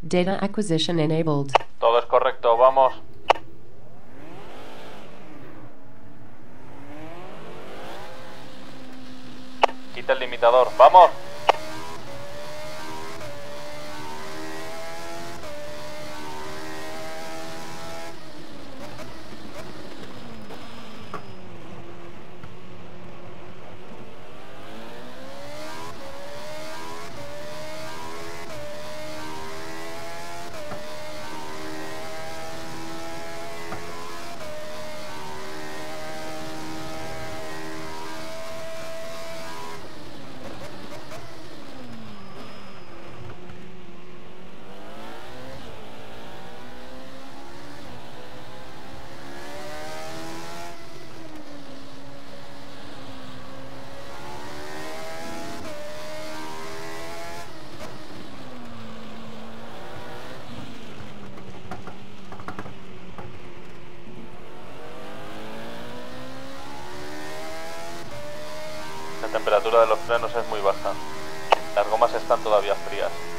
Data acquisition enabled. Todo es correcto, vamos. Quita el limitador, vamos. La temperatura de los frenos es muy baja. Las gomas están todavía frías.